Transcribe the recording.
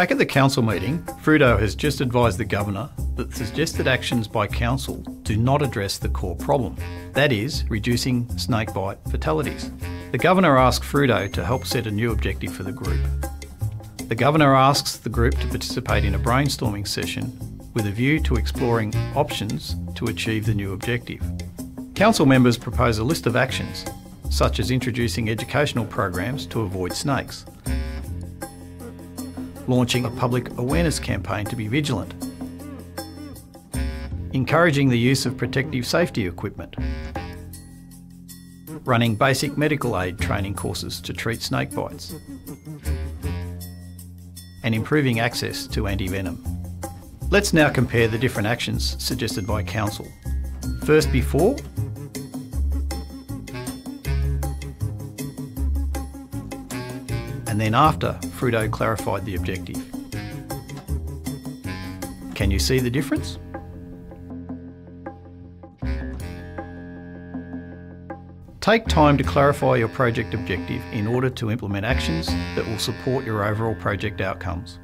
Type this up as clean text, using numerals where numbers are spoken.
Back at the council meeting, Fruto has just advised the governor that suggested actions by council do not address the core problem, that is, reducing snakebite fatalities. The governor asked Fruto to help set a new objective for the group. The governor asks the group to participate in a brainstorming session with a view to exploring options to achieve the new objective. Council members propose a list of actions, such as introducing educational programs to avoid snakes, launching a public awareness campaign to be vigilant, encouraging the use of protective safety equipment, running basic medical aid training courses to treat snake bites, and improving access to anti-venom. Let's now compare the different actions suggested by council. First before, and then after Fruto clarified the objective. Can you see the difference? Take time to clarify your project objective in order to implement actions that will support your overall project outcomes.